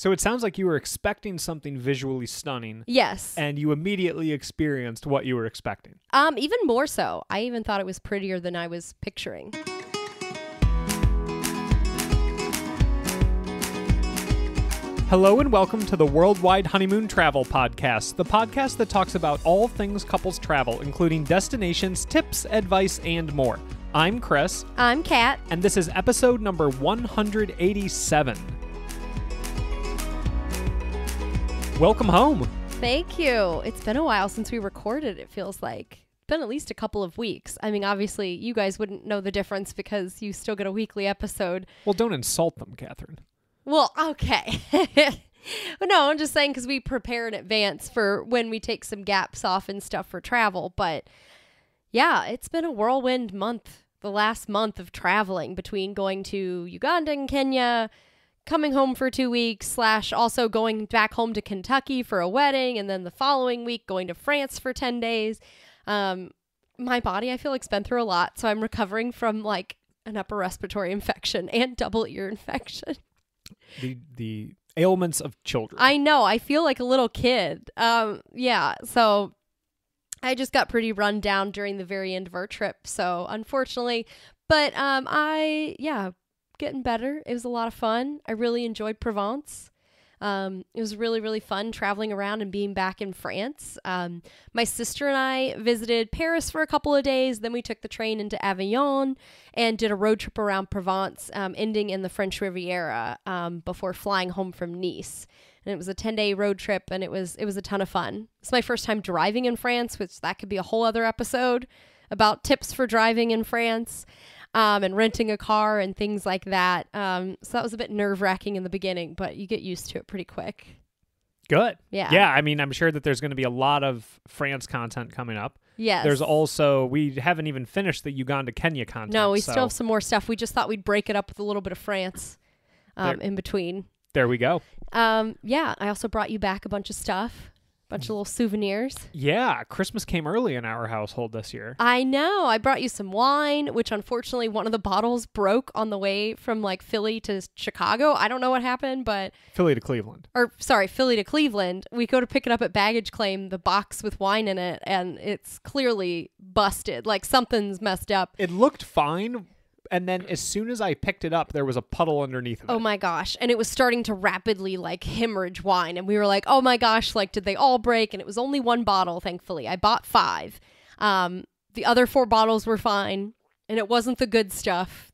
So it sounds like you were expecting something visually stunning. Yes. And you immediately experienced what you were expecting. Even more so. I even thought it was prettier than I was picturing. Hello and welcome to the Worldwide Honeymoon Travel Podcast, the podcast that talks about all things couples travel, including destinations, tips, advice, and more. I'm Chris. I'm Kat. And this is episode number 187. Welcome home. Thank you. It's been a while since we recorded, it feels like. Been at least a couple of weeks. I mean, obviously, you guys wouldn't know the difference because you still get a weekly episode. Well, don't insult them, Catherine. Well, okay. No, I'm just saying because we prepare in advance for when we take some gaps off and stuff for travel. But yeah, it's been a whirlwind month, the last month of traveling between going to Uganda and Kenya, coming home for 2 weeks, / also going back home to Kentucky for a wedding, and then the following week going to France for 10 days. My body, I feel like, has been through a lot. So I'm recovering from like an upper respiratory infection and double ear infection. The ailments of children. I know. I feel like a little kid. Yeah. So I just got pretty run down during the very end of our trip. So unfortunately, but getting better. It was a lot of fun. I really enjoyed Provence. It was really, really fun traveling around and being back in France. My sister and I visited Paris for a couple of days. Then we took the train into Avignon and did a road trip around Provence, ending in the French Riviera before flying home from Nice. And it was a 10-day road trip, and it was a ton of fun. It's my first time driving in France, which that could be a whole other episode about tips for driving in France. And renting a car and things like that. So that was a bit nerve-wracking in the beginning, but you get used to it pretty quick. Good. Yeah. Yeah, I mean, I'm sure that there's going to be a lot of France content coming up. Yes. There's also, we haven't even finished the Uganda-Kenya content. No, we still have some more stuff. We just thought we'd break it up with a little bit of France in between. There we go. Yeah, I also brought you back a bunch of stuff. Bunch of little souvenirs. Yeah, Christmas came early in our household this year. I know. I brought you some wine, which unfortunately one of the bottles broke on the way from like Philly to Chicago. I don't know what happened, but... Philly to Cleveland. Or, sorry, Philly to Cleveland. We go to pick it up at baggage claim, the box with wine in it, and it's clearly busted. Like something's messed up. It looked fine. And then as soon as I picked it up, there was a puddle underneath of it. Oh my gosh. And it was starting to rapidly like hemorrhage wine. And we were like, oh my gosh, like did they all break? And it was only one bottle, thankfully. I bought 5. The other 4 bottles were fine. And it wasn't the good stuff.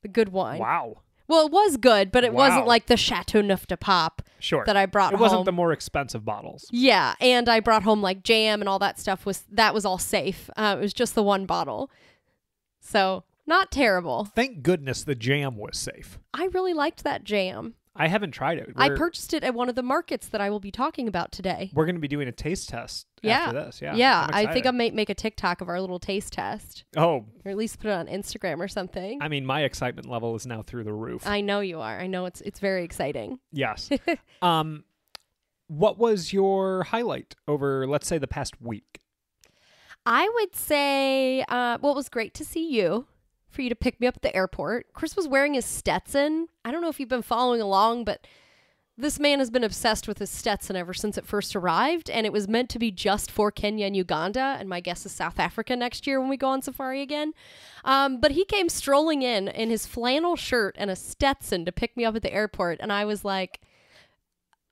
The good wine. Wow. Well, it was good, but it wasn't like the Chateauneuf-du-Pape that I brought home. It wasn't the more expensive bottles. Yeah. And I brought home like jam and all that stuff. That was all safe. It was just the one bottle. So... Not terrible. Thank goodness the jam was safe. I really liked that jam. I haven't tried it. I purchased it at one of the markets that I will be talking about today. We're going to be doing a taste test after this. Yeah. Yeah. I think I may make a TikTok of our little taste test. Oh. Or at least put it on Instagram or something. I mean, my excitement level is now through the roof. I know you are. I know it's very exciting. Yes. What was your highlight over, let's say, the past week? I would say, well, it was great to see you. For you to pick me up at the airport. Chris was wearing his Stetson. I don't know if you've been following along, but this man has been obsessed with his Stetson ever since it first arrived, and it was meant to be just for Kenya and Uganda, and my guess is South Africa next year when we go on safari again. But he came strolling in his flannel shirt and a Stetson to pick me up at the airport, and I was like,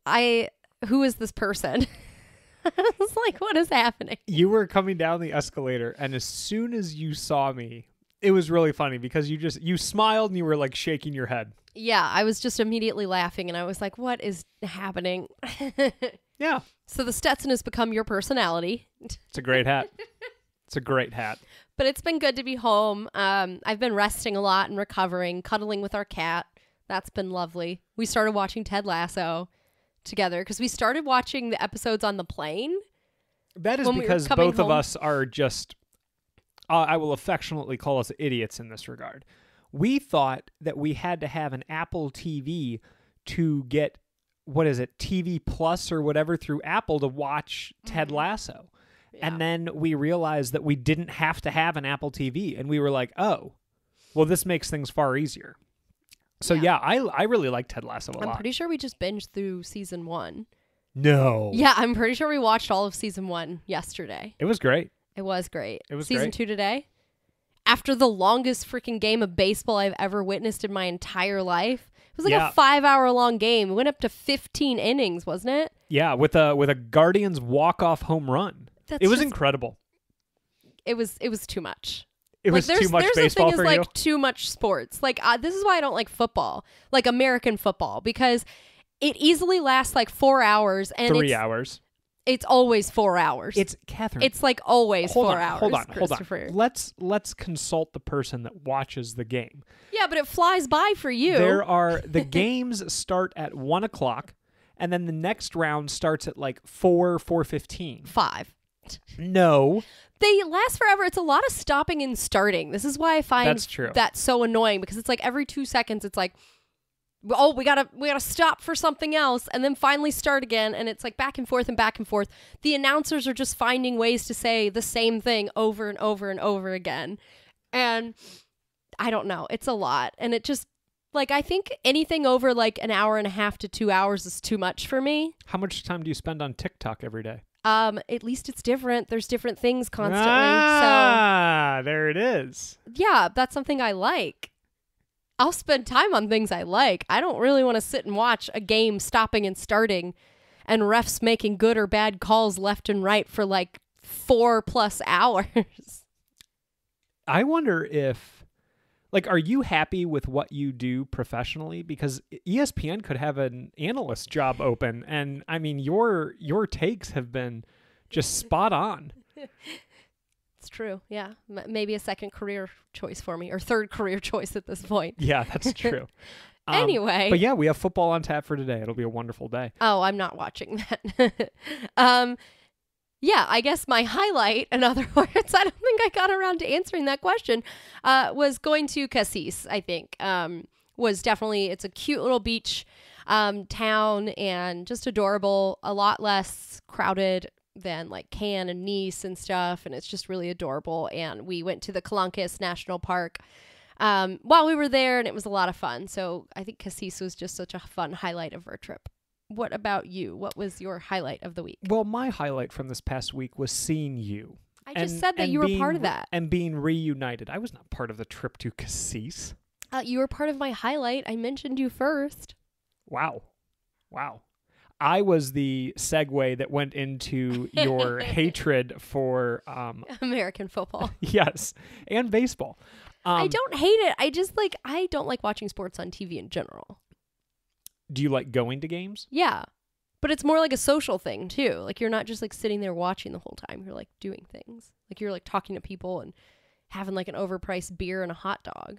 who is this person? I was like, what is happening? You were coming down the escalator, and as soon as you saw me, it was really funny because you smiled and you were like shaking your head. Yeah, I was just immediately laughing and I was like, what is happening? Yeah. So the Stetson has become your personality. It's a great hat. It's a great hat. But it's been good to be home. I've been resting a lot and recovering, cuddling with our cat. That's been lovely. We started watching Ted Lasso together because we started watching the episodes on the plane. That is because both of us are just... I will affectionately call us idiots in this regard. We thought that we had to have an Apple TV to get, what is it, TV Plus or whatever through Apple to watch Ted Lasso. Yeah. And then we realized that we didn't have to have an Apple TV. And we were like, oh, well, this makes things far easier. So I really like Ted Lasso a lot. I'm pretty sure we just binged through season one. No. Yeah, I'm pretty sure we watched all of season one yesterday. It was great. It was great. It was season great. 2 today. After the longest freaking game of baseball I've ever witnessed in my entire life. It was like a 5-hour long game. It went up to 15 innings, wasn't it? Yeah, with a Guardians walk-off home run. It was incredible. It was too much. It was too much baseball for you? There's a thing as like too much sports. Like this is why I don't like football, like American football, because it easily lasts like 4 hours. And 3 hours. It's always 4 hours. It's Catherine. It's like always 4 hours. Hold on. Let's consult the person that watches the game. Yeah, but it flies by for you. There are the games start at 1 o'clock, and then the next round starts at like 4:15. 5. No. They last forever. It's a lot of stopping and starting. This is why I find that so annoying, because it's like every 2 seconds it's like, oh, we gotta stop for something else and then finally start again, and it's like back and forth and back and forth. The announcers are just finding ways to say the same thing over and over and over again. And I don't know. It's a lot. And it just, like, I think anything over like an hour and a half to 2 hours is too much for me. How much time do you spend on TikTok every day? At least it's different. There's different things constantly. So there it is. Yeah, that's something I like. I'll spend time on things I like. I don't really want to sit and watch a game stopping and starting and refs making good or bad calls left and right for like 4+ hours. I wonder if, like, are you happy with what you do professionally? Because ESPN could have an analyst job open. And I mean, your takes have been just spot on. It's true. Yeah. Maybe a second career choice for me, or third career choice at this point. Yeah, that's true. Anyway. But yeah, we have football on tap for today. It'll be a wonderful day. Oh, I'm not watching that. Yeah, I guess my highlight, in other words, I don't think I got around to answering that question, was going to Cassis, I think. Was definitely, it's a cute little beach town and just adorable, a lot less crowded than like Cannes and Nice and stuff, and it's just really adorable. And we went to the Calanques National Park while we were there, and it was a lot of fun. So I think Cassis was just such a fun highlight of our trip. What about you? What was your highlight of the week? Well, my highlight from this past week was seeing you. I just said that you were part of that. And being reunited. I was not part of the trip to Cassis. You were part of my highlight. I mentioned you first. Wow. Wow. I was the segue that went into your hatred for... American football. Yes. And baseball. I don't hate it. I just like... I don't like watching sports on TV in general. Do you like going to games? Yeah. But it's more like a social thing too. Like you're not just like sitting there watching the whole time. You're like doing things. Like you're like talking to people and having like an overpriced beer and a hot dog.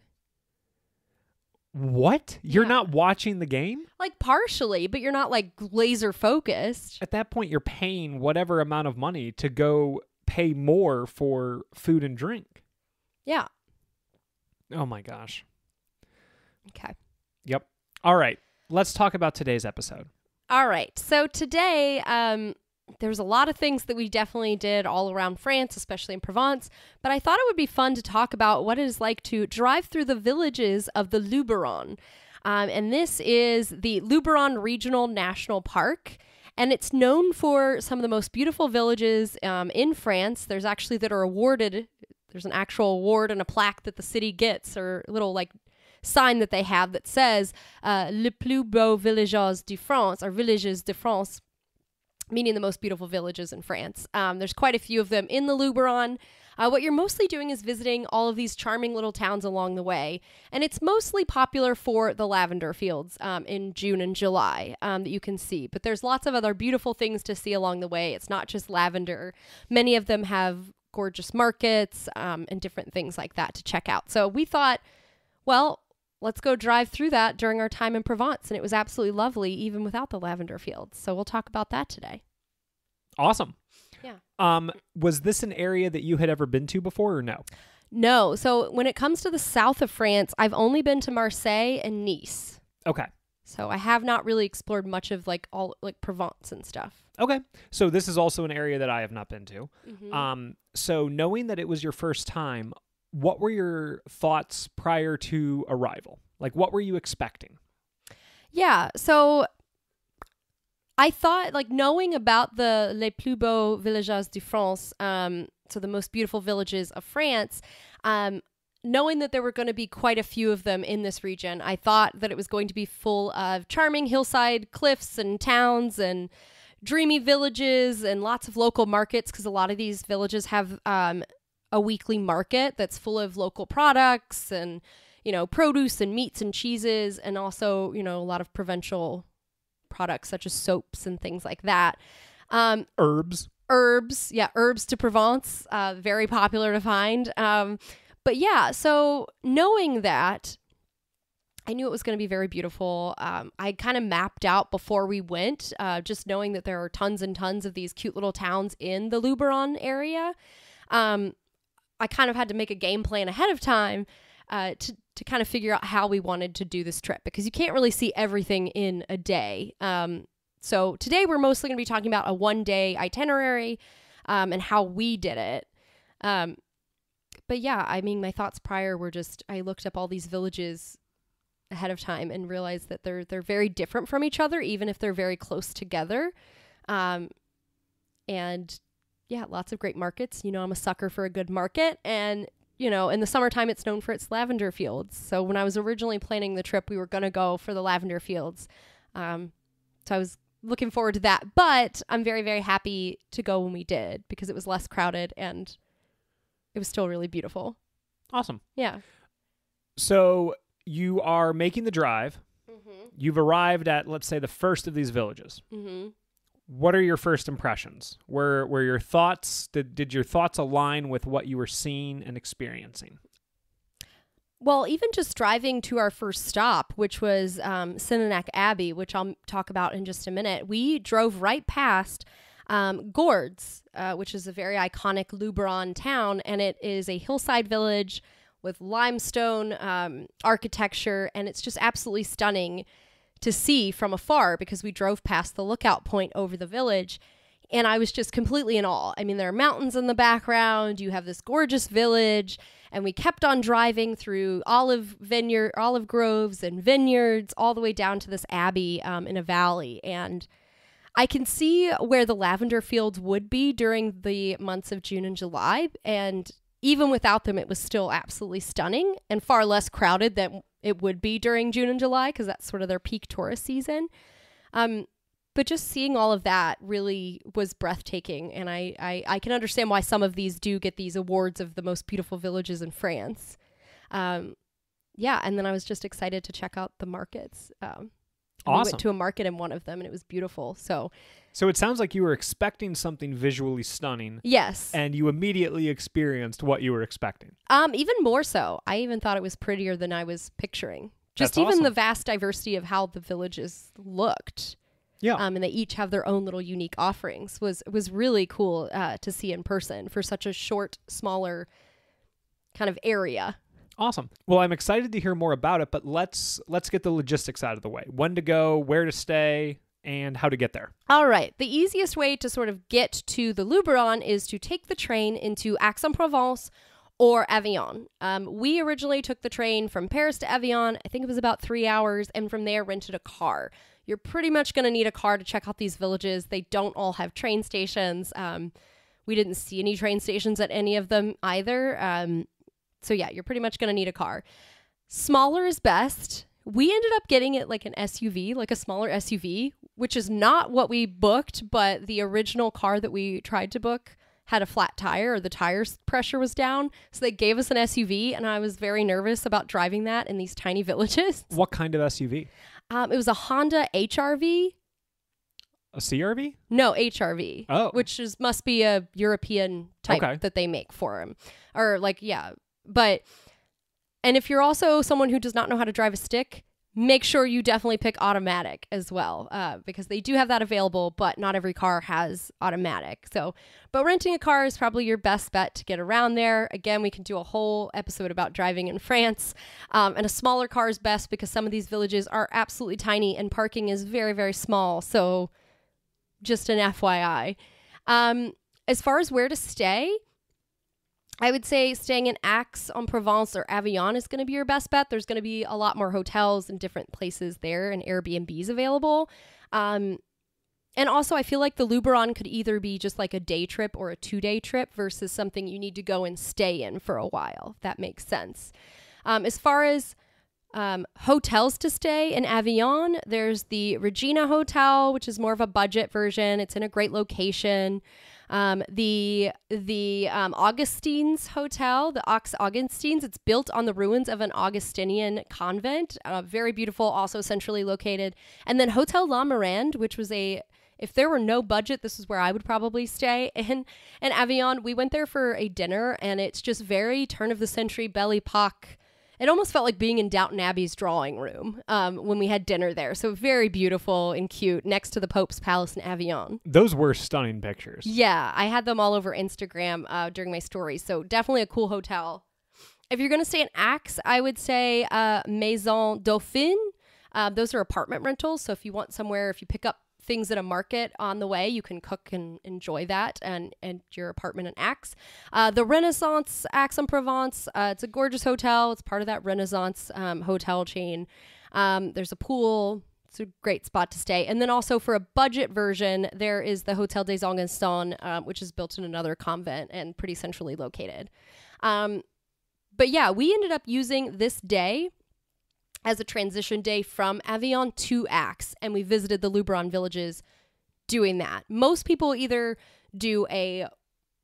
What? You're not watching the game? Like partially, but you're not like laser focused. At that point, you're paying whatever amount of money to go pay more for food and drink. Yeah. Oh my gosh. Okay. Yep. All right. Let's talk about today's episode. All right. So today, there's a lot of things that we definitely did all around France, especially in Provence. But I thought it would be fun to talk about what it is like to drive through the villages of the Luberon. And this is the Luberon Regional National Park. And it's known for some of the most beautiful villages in France. There's actually that are awarded. There's an actual award and a plaque that the city gets, or little like... sign that they have that says Les Plus Beaux Villages de France, or Villages de France, meaning the most beautiful villages in France. There's quite a few of them in the Luberon. What you're mostly doing is visiting all of these charming little towns along the way. And it's mostly popular for the lavender fields in June and July that you can see. But there's lots of other beautiful things to see along the way. It's not just lavender. Many of them have gorgeous markets and different things like that to check out. So we thought, well, let's go drive through that during our time in Provence. And it was absolutely lovely, even without the lavender fields. So we'll talk about that today. Awesome. Yeah. Was this an area that you had ever been to before or no? No. So when it comes to the south of France, I've only been to Marseille and Nice. Okay. So I have not really explored much of like all like Provence and stuff. Okay. So this is also an area that I have not been to. Mm-hmm. So knowing that it was your first time, what were your thoughts prior to arrival? Like, what were you expecting? Yeah, so I thought, like, knowing about the Les Plus Beaux Villages de France, so the most beautiful villages of France, knowing that there were going to be quite a few of them in this region, I thought that it was going to be full of charming hillside cliffs and towns and dreamy villages and lots of local markets, because a lot of these villages have a weekly market that's full of local products and, you know, produce and meats and cheeses, and also, you know, a lot of provincial products such as soaps and things like that. Herbs. Yeah. Herbs de Provence. Very popular to find. But yeah, so knowing that, I knew it was going to be very beautiful. I kind of mapped out before we went, just knowing that there are tons and tons of these cute little towns in the Luberon area. I kind of had to make a game plan ahead of time to kind of figure out how we wanted to do this trip, because you can't really see everything in a day. So today we're mostly going to be talking about a one-day itinerary and how we did it. But yeah, I mean, my thoughts prior were just, I looked up all these villages ahead of time and realized that they're very different from each other, even if they're very close together. And yeah, lots of great markets. You know, I'm a sucker for a good market, and, you know, in the summertime it's known for its lavender fields. So when I was originally planning the trip, we were going to go for the lavender fields. So I was looking forward to that, but I'm very, very happy to go when we did, because it was less crowded and it was still really beautiful. Awesome. Yeah. So you are making the drive. Mm-hmm. You've arrived at, let's say, the first of these villages. Mm-hmm. What are your first impressions? Were your thoughts, did your thoughts align with what you were seeing and experiencing? Well, even just driving to our first stop, which was Sénanque Abbey, which I'll talk about in just a minute, we drove right past Gordes, which is a very iconic Luberon town, and it is a hillside village with limestone architecture, and it's just absolutely stunning to see from afar, because we drove past the lookout point over the village, and I was just completely in awe. I mean, there are mountains in the background, you have this gorgeous village, and we kept on driving through olive groves and vineyards all the way down to this abbey in a valley, and I can see where the lavender fields would be during the months of June and July, and even without them, it was still absolutely stunning and far less crowded than it would be during June and July, because that's sort of their peak tourist season. But just seeing all of that really was breathtaking, and I can understand why some of these do get these awards of the most beautiful villages in France. Yeah, and then I was just excited to check out the markets. Awesome. We went to a market in one of them, and it was beautiful. So it sounds like you were expecting something visually stunning. Yes. And you immediately experienced what you were expecting. Even more so. I even thought it was prettier than I was picturing. Just That's even awesome. The vast diversity of how the villages looked. Yeah. And they each have their own little unique offerings. Was really cool to see in person for such a short, smaller kind of area. Awesome. Well, I'm excited to hear more about it, but let's get the logistics out of the way. When to go, where to stay, and how to get there. All right. The easiest way to sort of get to the Luberon is to take the train into Aix-en-Provence or Avignon. We originally took the train from Paris to Avignon. I think it was about 3 hours, and from there rented a car. You're pretty much going to need a car to check out these villages. They don't all have train stations. We didn't see any train stations at any of them either. So yeah, you're pretty much going to need a car. Smaller is best. We ended up getting it like an SUV, like a smaller SUV, which is not what we booked, but the original car that we tried to book had a flat tire, or the tire pressure was down. So they gave us an SUV, and I was very nervous about driving that in these tiny villages. What kind of SUV? It was a Honda HRV. A CRV? No, HRV. Oh. Which must be a European type that they make for them. Or like, yeah. But, and if you're also someone who does not know how to drive a stick, make sure you definitely pick automatic as well, because they do have that available, but not every car has automatic. So, but renting a car is probably your best bet to get around there. Again, we can do a whole episode about driving in France, and a smaller car is best, because some of these villages are absolutely tiny and parking is very, very small. So just an FYI. As far as where to stay, I would say staying in Aix-en-Provence or Avignon is going to be your best bet. There's going to be a lot more hotels and different places there and Airbnbs available. And also, I feel like the Luberon could either be just like a day trip or a two-day trip versus something you need to go and stay in for a while, if that makes sense. As far as hotels to stay in Avignon, there's the Regina Hotel, which is more of a budget version. It's in a great location. The Augustine's Hotel, the Augustine's, it's built on the ruins of an Augustinian convent. Very beautiful, also centrally located. And then Hotel La Mirande, which was a, if there were no budget, this is where I would probably stay. In Avignon, we went there for a dinner, and it's just very turn-of-the-century Belle Epoque. It almost felt like being in Downton Abbey's drawing room when we had dinner there. So very beautiful and cute next to the Pope's Palace in Avignon. Those were stunning pictures. Yeah, I had them all over Instagram during my stories. So definitely a cool hotel. If you're going to stay in Aix, I would say Maison Dauphine. Those are apartment rentals. So if you want somewhere, if you pick up things at a market on the way, you can cook and enjoy that and your apartment in Aix. The Renaissance, Aix-en-Provence, it's a gorgeous hotel. It's part of that Renaissance hotel chain. There's a pool. It's a great spot to stay. And then also for a budget version, there is the Hotel des Augustins, which is built in another convent and pretty centrally located. But yeah, we ended up using this day as a transition day from Avignon to Aix, and we visited the Luberon villages doing that. Most people either do a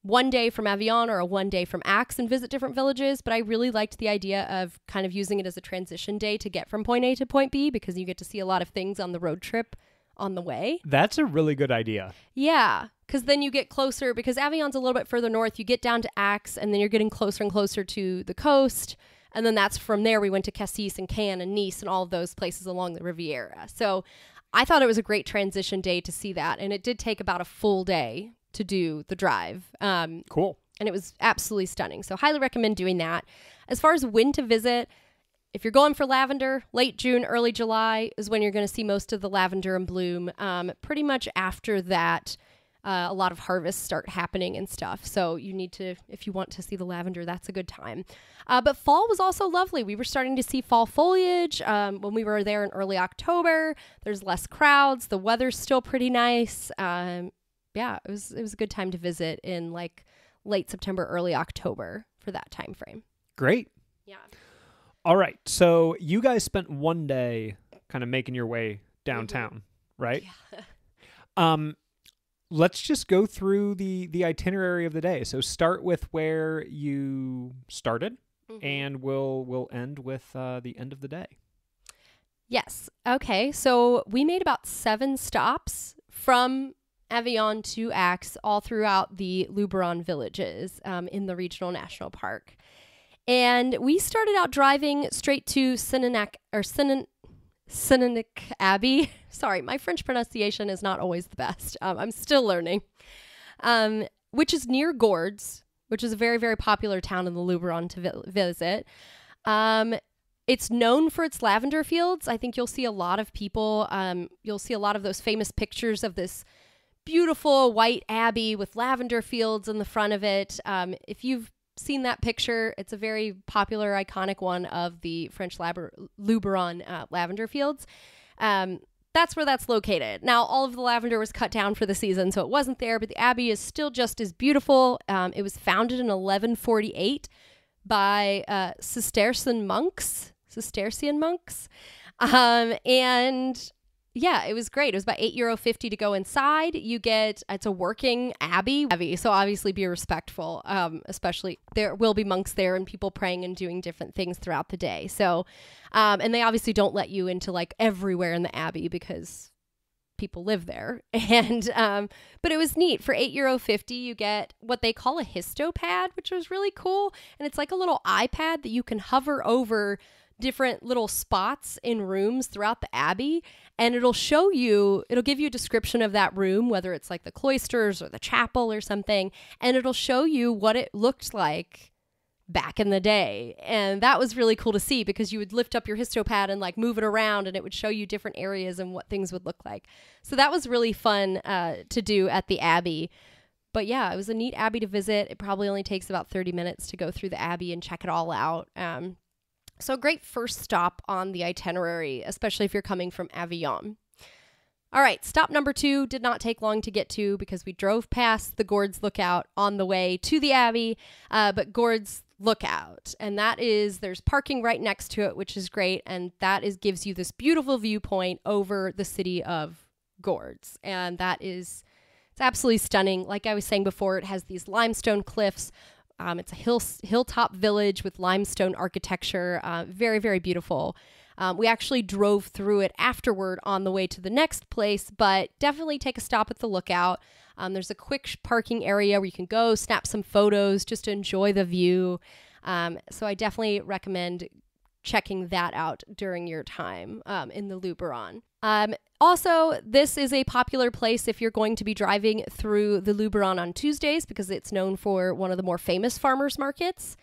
one day from Avignon or a one day from Aix and visit different villages, but I really liked the idea of kind of using it as a transition day to get from point A to point B, because you get to see a lot of things on the road trip on the way. That's a really good idea. Yeah, because then you get closer, because Avignon's a little bit further north, you get down to Aix, and then you're getting closer and closer to the coast. And then that's from there we went to Cassis and Cannes and Nice and all of those places along the Riviera. So I thought it was a great transition day to see that. And it did take about a full day to do the drive. Cool. And it was absolutely stunning. So highly recommend doing that. As far as when to visit, if you're going for lavender, late June, early July is when you're going to see most of the lavender in bloom. Pretty much after that, a lot of harvests start happening and stuff. So you need to, if you want to see the lavender, that's a good time. But fall was also lovely. We were starting to see fall foliage when we were there in early October. There's less crowds. The weather's still pretty nice. Yeah, it was a good time to visit in like late September, early October for that time frame. Great. Yeah. All right. So you guys spent one day kind of making your way downtown, right? Yeah. Let's just go through the itinerary of the day. So start with where you started, and we'll end with the end of the day. Yes. Okay. So we made about 7 stops from Avignon to Aix, all throughout the Luberon villages in the regional national park, and we started out driving straight to Sénanque Abbey. Sorry, my French pronunciation is not always the best. I'm still learning. Which is near Gordes, which is a very, very popular town in the Luberon to visit. It's known for its lavender fields. I think you'll see a lot of people. You'll see a lot of those famous pictures of this beautiful white abbey with lavender fields in the front of it. If you've seen that picture, it's a very popular, iconic one of the French Luberon lavender fields. That's where that's located. Now, all of the lavender was cut down for the season, so it wasn't there, but the abbey is still just as beautiful. It was founded in 1148 by Cistercian monks. And yeah, it was great. It was about €8.50 to go inside. You get, it's a working abbey, so obviously be respectful, especially there will be monks there and people praying and doing different things throughout the day. So, and they obviously don't let you into like everywhere in the abbey because people live there. And, but it was neat. For €8.50, you get what they call a Histopad, which was really cool. And it's like a little iPad that you can hover over different little spots in rooms throughout the abbey, and it'll give you a description of that room, whether it's like the cloisters or the chapel or something, and it'll show you what it looked like back in the day. And that was really cool to see, because you would lift up your Histopad and like move it around, and it would show you different areas and what things would look like. So that was really fun to do at the abbey. But yeah, it was a neat abbey to visit. It probably only takes about 30 minutes to go through the abbey and check it all out. So a great first stop on the itinerary, especially if you're coming from Avignon. All right, stop number 2 did not take long to get to because we drove past the Gordes Lookout on the way to the Abbey, but Gordes Lookout. And that is, there's parking right next to it, which is great. And that is gives you this beautiful viewpoint over the city of Gordes. And that is, it's absolutely stunning. Like I was saying before, it has these limestone cliffs. It's a hilltop village with limestone architecture. Very, very beautiful. We actually drove through it afterward on the way to the next place, but definitely take a stop at the lookout. There's a quick parking area where you can go snap some photos just to enjoy the view. So I definitely recommend checking that out during your time in the Luberon. Also, this is a popular place if you're going to be driving through the Luberon on Tuesdays because it's known for one of the more famous farmers markets.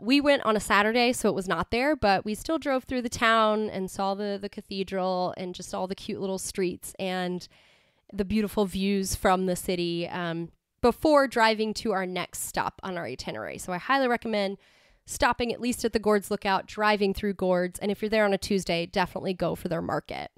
We went on a Saturday, so it was not there, but we still drove through the town and saw the cathedral and just all the cute little streets and the beautiful views from the city before driving to our next stop on our itinerary. So I highly recommend stopping at least at the Gordes Lookout, driving through Gordes, and if you're there on a Tuesday, definitely go for their market.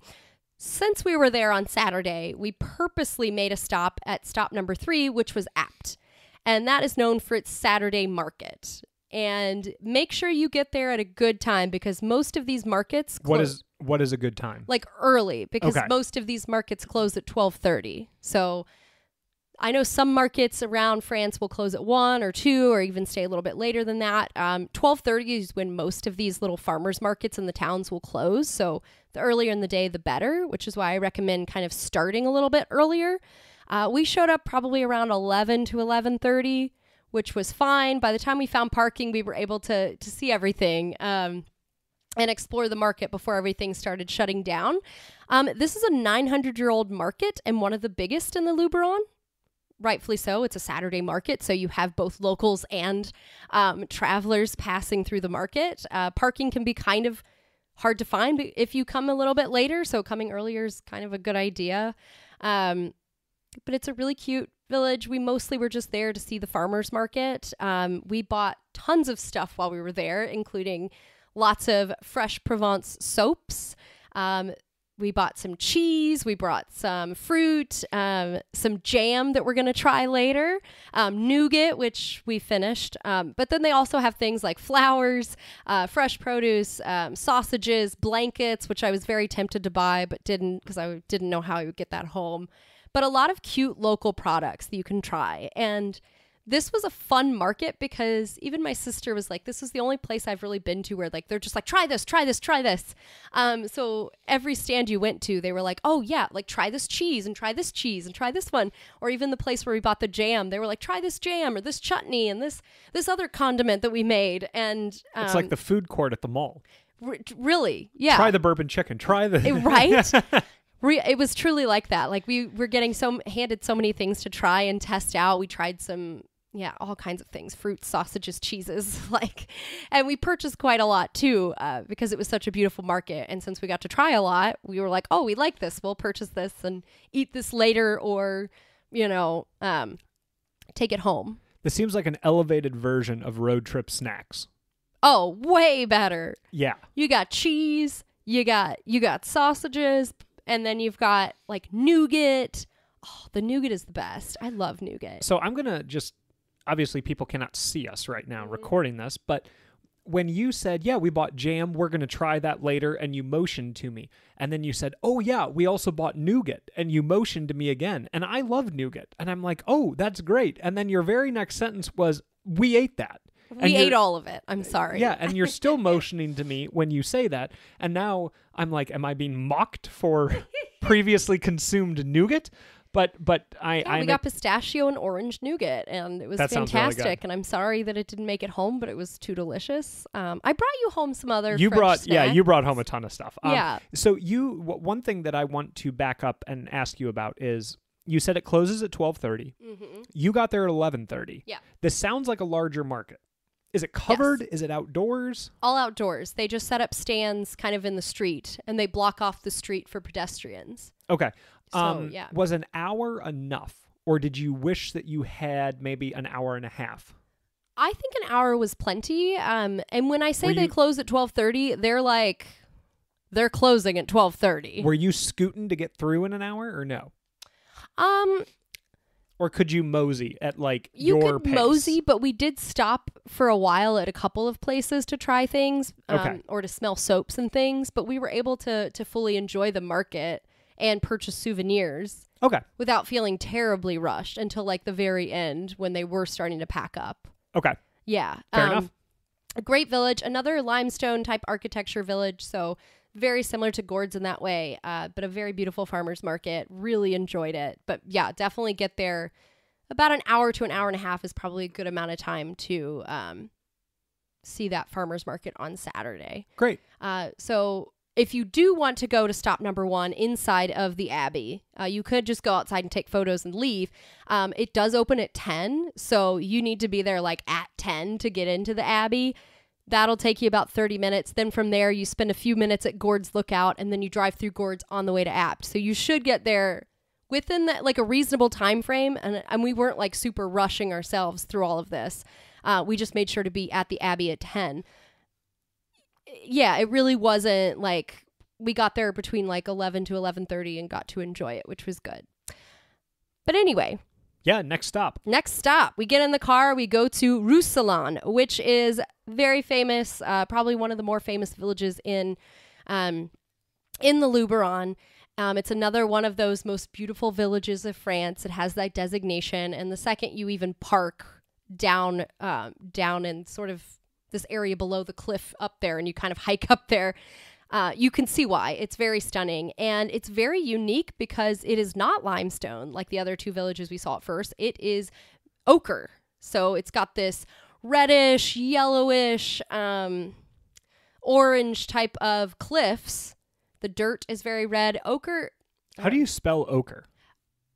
Since we were there on Saturday, we purposely made a stop at stop number 3, which was Apt, and that is known for its Saturday market. And make sure you get there at a good time because most of these markets close. What is a good time? Like early, because most of these markets close at 12:30. So I know some markets around France will close at 1 or 2 or even stay a little bit later than that. 12:30 is when most of these little farmers markets in the towns will close. So the earlier in the day, the better, which is why I recommend kind of starting a little bit earlier. We showed up probably around 11 to 11:30. Which was fine. By the time we found parking, we were able to see everything and explore the market before everything started shutting down. This is a 900-year-old market and one of the biggest in the Luberon. Rightfully so. It's a Saturday market, so you have both locals and travelers passing through the market. Parking can be kind of hard to find if you come a little bit later, so coming earlier is kind of a good idea. But it's a really cute village. We mostly were just there to see the farmers market. We bought tons of stuff while we were there, including lots of fresh Provence soaps. We bought some cheese. We brought some fruit, some jam that we're going to try later, nougat, which we finished. But then they also have things like flowers, fresh produce, sausages, blankets, which I was very tempted to buy, but didn't because I didn't know how I would get that home. But a lot of cute local products that you can try. And this was a fun market because even my sister was like, this is the only place I've really been to where like, they're just like, try this, try this, try this. So every stand you went to, they were like, oh yeah, like try this cheese and try this cheese and try this one. Or even the place where we bought the jam, they were like, try this jam or this chutney and this other condiment that we made. And it's like the food court at the mall. Really, yeah. Try the bourbon chicken, try the... Right? It was truly like that. Like we were getting handed so many things to try and test out. We tried some, yeah, all kinds of things, fruits, sausages, cheeses, like, and we purchased quite a lot too because it was such a beautiful market. And since we got to try a lot, we were like, oh, we like this. We'll purchase this and eat this later or, you know, take it home. This seems like an elevated version of road trip snacks. Oh, way better. Yeah. You got cheese, you got sausages, and then you've got like nougat. Oh, the nougat is the best. I love nougat. So I'm going to just, obviously people cannot see us right now recording this, but when you said, yeah, we bought jam, we're going to try that later, and you motioned to me. And then you said, oh yeah, we also bought nougat, and you motioned to me again. And I love nougat. And I'm like, oh, that's great. And then your very next sentence was, we ate that. We ate all of it. I'm sorry. Yeah, and you're still motioning to me when you say that. And now I'm like, am I being mocked for previously consumed nougat? But we got pistachio and orange nougat, and it was fantastic. Really, and I'm sorry that it didn't make it home, but it was too delicious. I brought you home some other. You brought home a ton of stuff. Yeah. So one thing that I want to back up and ask you about is. You said it closes at 12:30. Mm-hmm. You got there at 11:30. Yeah. This sounds like a larger market. Is it covered? Yes. Is it outdoors? All outdoors. They just set up stands kind of in the street, and they block off the street for pedestrians. Okay. So, yeah. Was an hour enough Or did you wish that you had maybe an hour and a half? I think an hour was plenty. And when I say they close at 12:30, they're like, they're closing at 12:30. Were you scooting to get through in an hour or no? Or could you mosey at like your pace? You could mosey, but we did stop for a while at a couple of places to try things or to smell soaps and things. But we were able to fully enjoy the market and purchase souvenirs without feeling terribly rushed until like the very end when they were starting to pack up. Okay. Yeah. Fair enough. A great village, another limestone type architecture village. So very similar to Gordes in that way, but a very beautiful farmer's market. Really enjoyed it. But yeah, definitely get there. About an hour to an hour and a half is probably a good amount of time to see that farmer's market on Saturday. Great. So if you do want to go to stop number one inside of the Abbey, you could just go outside and take photos and leave. It does open at 10, so you need to be there like at 10 to get into the Abbey. That'll take you about 30 minutes. Then from there, you spend a few minutes at Gordes Lookout, and then you drive through Gordes on the way to Apt. So you should get there within like a reasonable time frame. And we weren't like super rushing ourselves through all of this. We just made sure to be at the Abbey at 10. Yeah, it really wasn't like we got there between like 11 to 11:30 and got to enjoy it, which was good. But anyway. Yeah, next stop. Next stop. We get in the car. We go to Roussillon, which is very famous, probably one of the more famous villages in the Luberon. It's another one of those most beautiful villages of France. It has that designation. And the second you even park down in sort of this area below the cliff up there and you kind of hike up there, you can see why. It's very stunning. And it's very unique because it is not limestone like the other two villages we saw at first. It is ochre. So it's got this reddish, yellowish, orange type of cliffs. The dirt is very red. Ochre. How do you spell ochre?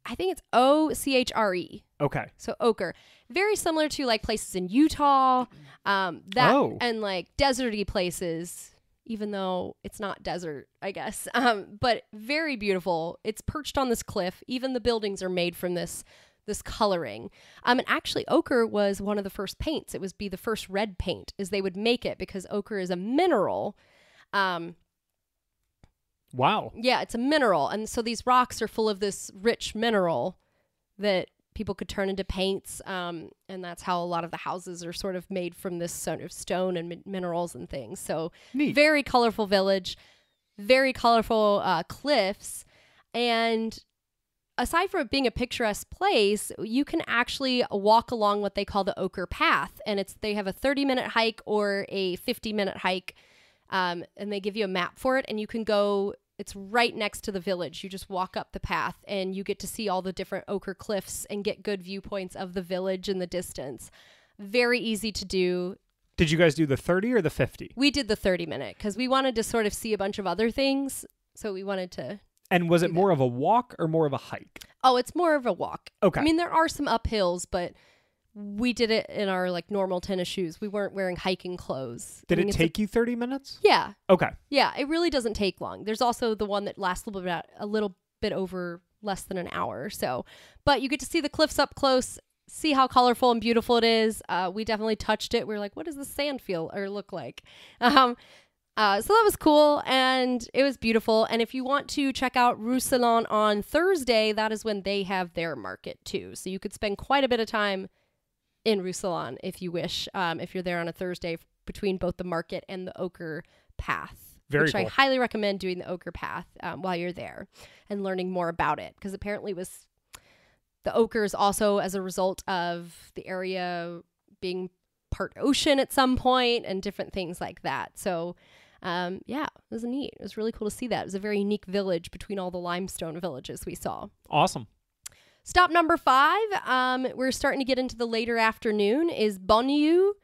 I think it's O-C-H-R-E. Okay. So ochre. Very similar to like places in Utah and like deserty places. Even though it's not desert, I guess. But very beautiful. It's perched on this cliff. Even the buildings are made from this coloring. And actually, ochre was one of the first paints. It would be the first red paint is they would make it because ochre is a mineral. Wow. Yeah, it's a mineral. And so these rocks are full of this rich mineral that people could turn into paints. And that's how a lot of the houses are sort of made from this sort of stone and minerals and things. So neat. Very colorful village, very colorful cliffs. And aside from it being a picturesque place, you can actually walk along what they call the Ochre Path. And they have a 30-minute hike or a 50-minute hike. And they give you a map for it. And you can go. It's right next to the village. You just walk up the path and you get to see all the different ochre cliffs and get good viewpoints of the village in the distance. Very easy to do. Did you guys do the 30 or the 50? We did the 30-minute because we wanted to sort of see a bunch of other things. So we wanted to. And was it more of a walk or more of a hike? Oh, it's more of a walk. Okay. I mean, there are some uphills, but we did it in our like normal tennis shoes. We weren't wearing hiking clothes. Did it take you 30 minutes? Yeah. Okay. Yeah, it really doesn't take long. There's also the one that lasts a little bit over less than an hour or so. But you get to see the cliffs up close, see how colorful and beautiful it is. We definitely touched it. We were like, what does the sand feel or look like? So that was cool and it was beautiful. And if you want to check out Roussillon on Thursday, that is when they have their market too. So you could spend quite a bit of time in Roussillon, if you wish, if you're there on a Thursday between both the market and the Ochre Path. Very cool. I highly recommend doing the Ochre Path while you're there and learning more about it, because apparently the ochre is also as a result of the area being part ocean at some point and different things like that. So yeah, it was neat. It was really cool to see that. It was a very unique village between all the limestone villages we saw. Awesome. Stop number 5, we're starting to get into the later afternoon, is Bonnieu,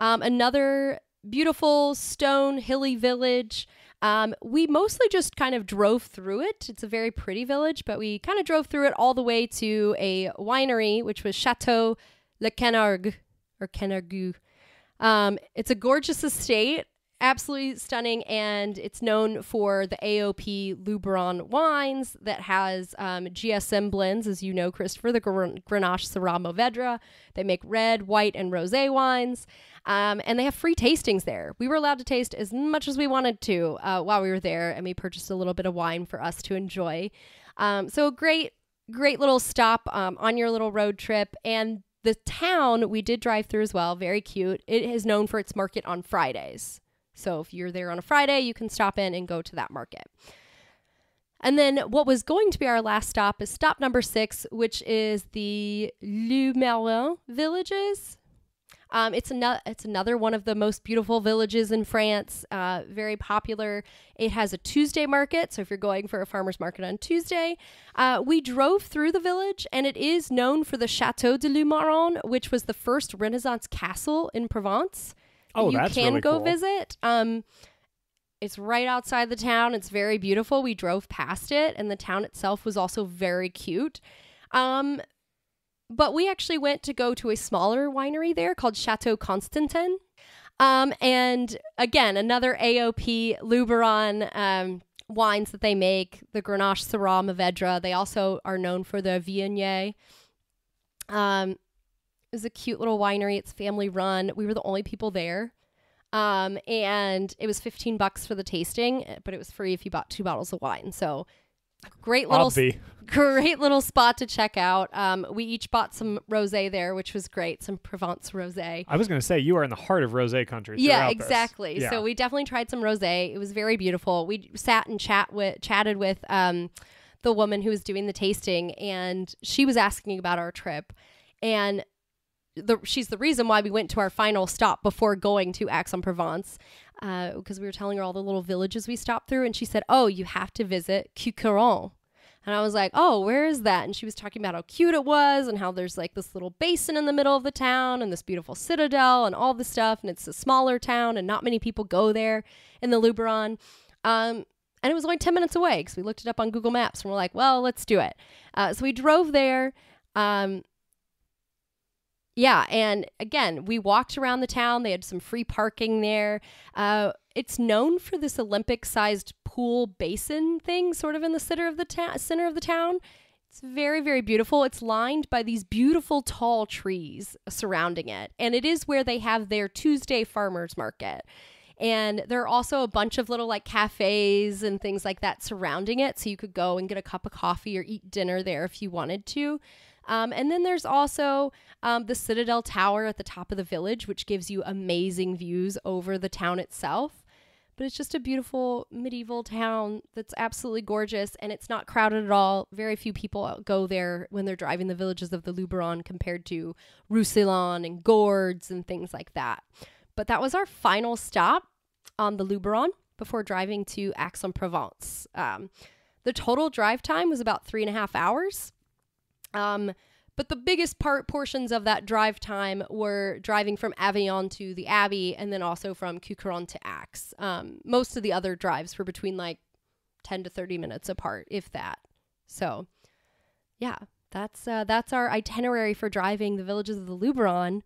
another beautiful stone hilly village. We mostly just kind of drove through it. It's a very pretty village, but we kind of drove through it all the way to a winery, which was Chateau La Canorgue, or Canorgue. It's a gorgeous estate. absolutely stunning, and it's known for the AOP Luberon wines that has GSM blends, as you know, Christopher, the Grenache, Syrah, Mourvèdre. They make red, white, and rosé wines, and they have free tastings there. We were allowed to taste as much as we wanted to while we were there, and we purchased a little bit of wine for us to enjoy. So great little stop on your little road trip. And the town we did drive through as well, very cute. It is known for its market on Fridays. So if you're there on a Friday, you can stop in and go to that market. And then what was going to be our last stop is stop number 6, which is the Luberon villages. It's another one of the most beautiful villages in France, very popular. It has a Tuesday market, so if you're going for a farmer's market on Tuesday. We drove through the village, and it is known for the Chateau de Luberon, which was the first Renaissance castle in Provence. Oh, you can really go visit. It's right outside the town. It's very beautiful. We drove past it, and the town itself was also very cute. But we actually went to go to a smaller winery there called Chateau Constantin. And again, another AOP Luberon wines that they make, the Grenache, Syrah, Mourvèdre. They also are known for the Viognier. It was a cute little winery. It's family run. We were the only people there. And it was $15 for the tasting, but it was free if you bought 2 bottles of wine. So great little spot to check out. We each bought some rosé there, which was great. Some Provence rosé. I was going to say, you are in the heart of rosé country. Yeah, exactly. Yeah. So we definitely tried some rosé. It was very beautiful. We sat and chatted with the woman who was doing the tasting, and she was asking about our trip, and she's the reason why we went to our final stop before going to Aix-en-Provence, because we were telling her all the little villages we stopped through, and she said, "Oh, you have to visit Cucuron." And I was like, "Oh, where is that?" And she was talking about how cute it was and how there's like this little basin in the middle of the town and this beautiful citadel and all this stuff, and it's a smaller town and not many people go there in the Luberon. And it was only 10 minutes away because we looked it up on Google Maps, and we're like, well, let's do it. So we drove there. Yeah, and again, we walked around the town. They had some free parking there. It's known for this Olympic-sized pool basin thing sort of in the center of the town. It's very, very beautiful. It's lined by these beautiful tall trees surrounding it, and it is where they have their Tuesday farmers market. And there are also a bunch of little like cafes and things like that surrounding it, so you could go and get a cup of coffee or eat dinner there if you wanted to. And then there's also the Citadel Tower at the top of the village, which gives you amazing views over the town itself. But it's just a beautiful medieval town that's absolutely gorgeous, and it's not crowded at all. Very few people go there when they're driving the villages of the Luberon compared to Roussillon and Gordes and things like that. But that was our final stop on the Luberon before driving to Aix-en-Provence. The total drive time was about 3.5 hours. But the biggest portions of that drive time were driving from Avignon to the Abbey, and then also from Cucuron to Aix. Most of the other drives were between like 10 to 30 minutes apart, if that. So yeah, that's our itinerary for driving the villages of the Luberon.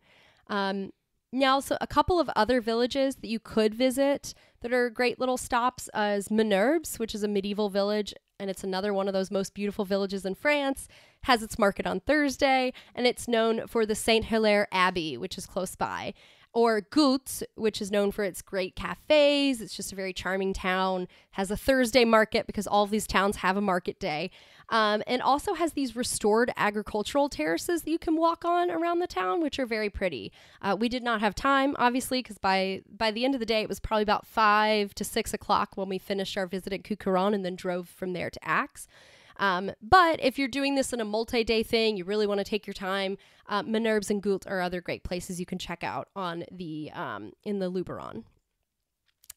Now, so a couple of other villages that you could visit that are great little stops is Minerves, which is a medieval village, and it's another one of those most beautiful villages in France. Has its market on Thursday, and it's known for the St. Hilaire Abbey, which is close by, or Goutz, which is known for its great cafes. It's just a very charming town, has a Thursday market because all of these towns have a market day, and also has these restored agricultural terraces that you can walk on around the town, which are very pretty. We did not have time, obviously, because by the end of the day, it was probably about 5 to 6 o'clock when we finished our visit at Cucuron and then drove from there to Aix. But if you're doing this in a multi-day thing, you really want to take your time, Minerves and Goult are other great places you can check out on the in the Luberon.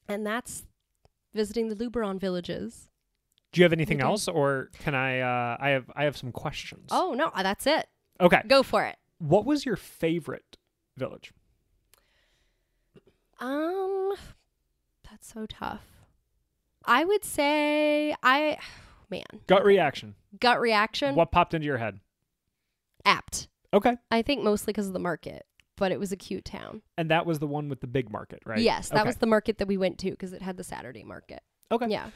And that's visiting the Luberon villages. Do you have anything else, or can I have some questions? Oh no, that's it. Okay. Go for it. What was your favorite village? That's so tough. I would say Man. Gut reaction. Gut reaction. What popped into your head? Apt. Okay. I think mostly because of the market. but it was a cute town. And that was the one with the big market, right? Yes, that was the market that we went to because it had the Saturday market. Okay. Yeah.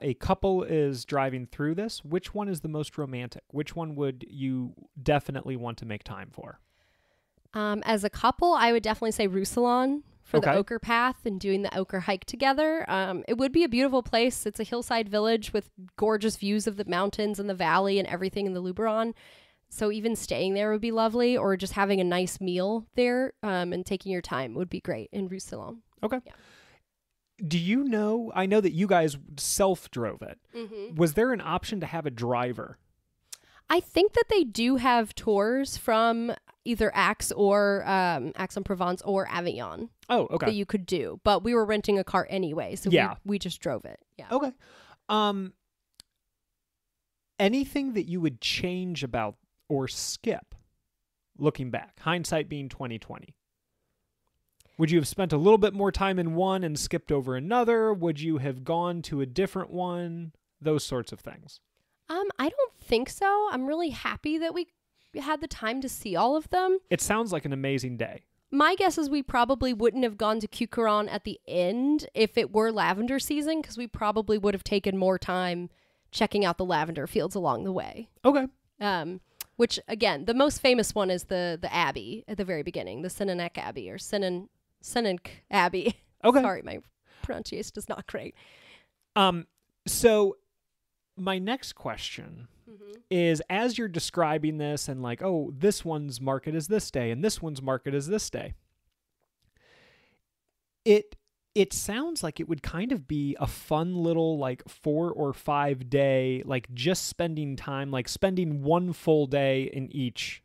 A couple is driving through this. Which one is the most romantic? Which one would you definitely want to make time for? As a couple, I would definitely say Roussillon for the Ochre Path and doing the Ochre hike together. It would be a beautiful place. It's a hillside village with gorgeous views of the mountains and the valley and everything in the Luberon. So even staying there would be lovely, or just having a nice meal there and taking your time would be great in Roussillon. Okay. Yeah. Do you know, I know that you guys self-drove it. Mm-hmm. Was there an option to have a driver? I think that they do have tours from either Aix or Aix-en-Provence or Avignon. Oh, okay. That you could do. But we were renting a car anyway, so we just drove it. Yeah. Okay. Anything that you would change about or skip looking back, hindsight being 20/20? Would you have spent a little bit more time in one and skipped over another? Would you have gone to a different one? Those sorts of things. I don't think so. I'm really happy that we had the time to see all of them. It sounds like an amazing day. My guess is we probably wouldn't have gone to Cucuron at the end if it were lavender season, because we probably would have taken more time checking out the lavender fields along the way. Okay. Which, again, the most famous one is the Abbey at the very beginning, the Sénanque Abbey or Sénanque Abbey. Okay. Sorry, my pronunciation is not great. So my next question is, as you're describing this and like, oh, this one's market is this day and this one's market is this day, it sounds like it would kind of be a fun little like 4 or 5 day, like just spending time, like spending one full day in each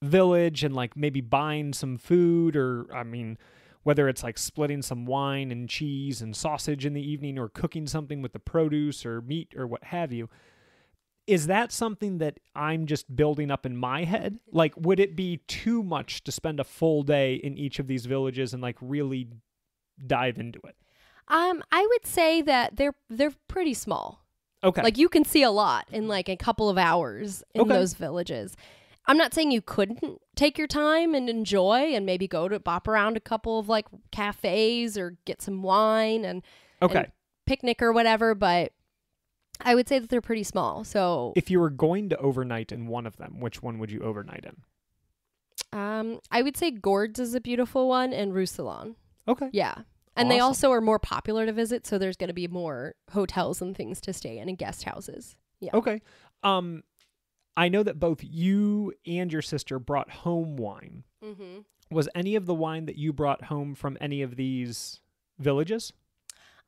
village and like maybe buying some food, or I mean, whether it's like splitting some wine and cheese and sausage in the evening or cooking something with the produce or meat or what have you. Is that something that I'm just building up in my head? Like, would it be too much to spend a full day in each of these villages and like really dive into it? I would say that they're pretty small. Okay. Like you can see a lot in like a couple of hours in those villages. I'm not saying you couldn't take your time and enjoy and maybe go to bop around a couple of like cafes or get some wine and picnic or whatever, but I would say that they're pretty small. So if you were going to overnight in one of them, which one would you overnight in? I would say Gordes is a beautiful one and Roussillon. Okay. Yeah. And Awesome. They also are more popular to visit, so there's going to be more hotels and things to stay in and guest houses. Yeah. Okay. I know that both you and your sister brought home wine. Mm-hmm. Was any of the wine that you brought home from any of these villages?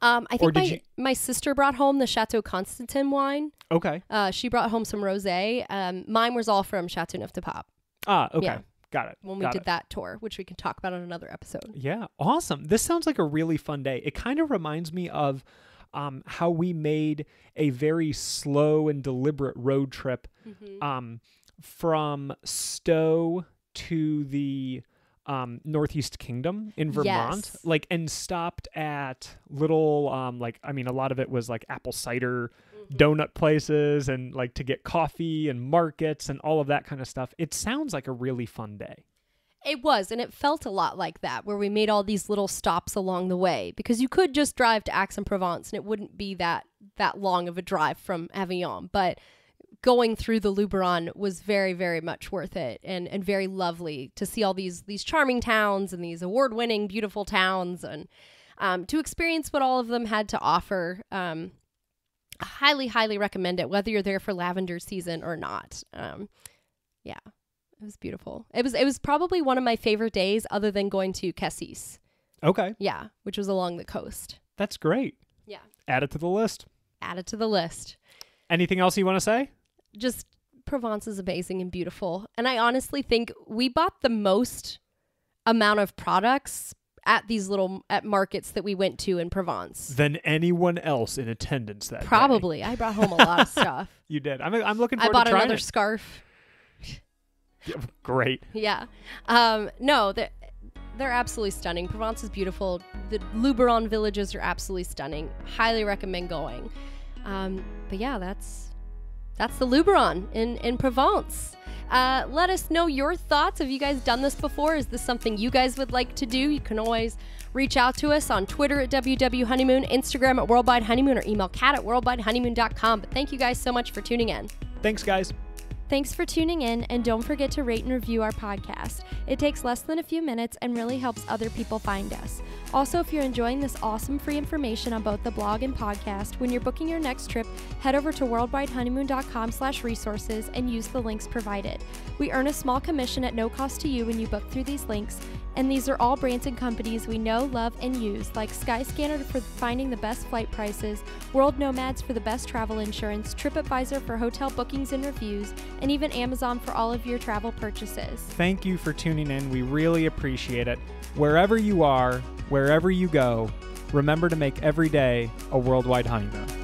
I think my sister brought home the Chateau Constantin wine. Okay. She brought home some rosé. Mine was all from Chateauneuf-du-Pape. Ah, okay. Yeah. Got it. When we did that tour, which we can talk about on another episode. Yeah. Awesome. This sounds like a really fun day. It kind of reminds me of how we made a very slow and deliberate road trip from Stowe to the Northeast Kingdom in Vermont, like, and stopped at little, like, I mean, a lot of it was like apple cider donut places and like to get coffee and markets and all of that kind of stuff. It sounds like a really fun day. It was, and it felt a lot like that, where we made all these little stops along the way, because you could just drive to Aix-en-Provence and it wouldn't be that long of a drive from Avignon, but going through the Luberon was very, very much worth it, and very lovely to see all these charming towns and these award-winning beautiful towns, and to experience what all of them had to offer. I highly, highly recommend it, whether you're there for lavender season or not. Yeah, it was beautiful. It was probably one of my favorite days, other than going to Cassis. Okay. Yeah, which was along the coast. That's great. Yeah. Add it to the list. Add it to the list. Anything else you want to say? Just Provence is amazing and beautiful. And I honestly think we bought the most amount of products at these little markets that we went to in Provence than anyone else in attendance that probably day. I brought home a lot of stuff. You did. I'm looking forward to trying it. I bought another scarf. Great. Yeah. No, they're absolutely stunning. Provence is beautiful. The Luberon villages are absolutely stunning. Highly recommend going. But yeah, that's that's the Luberon in Provence. Let us know your thoughts. Have you guys done this before? Is this something you guys would like to do? You can always reach out to us on Twitter at WWHoneymoon, Instagram at Worldwide Honeymoon, or email cat@worldwidehoneymoon.com. But thank you guys so much for tuning in. Thanks, guys. Thanks for tuning in, and don't forget to rate and review our podcast. It takes less than a few minutes and really helps other people find us. Also, if you're enjoying this awesome free information on both the blog and podcast, when you're booking your next trip, head over to worldwidehoneymoon.com/resources and use the links provided. We earn a small commission at no cost to you when you book through these links, and these are all brands and companies we know, love, and use, like Skyscanner for finding the best flight prices, World Nomads for the best travel insurance, TripAdvisor for hotel bookings and reviews, and even Amazon for all of your travel purchases. Thank you for tuning in. We really appreciate it. Wherever you are, wherever you go, remember to make every day a worldwide honeymoon.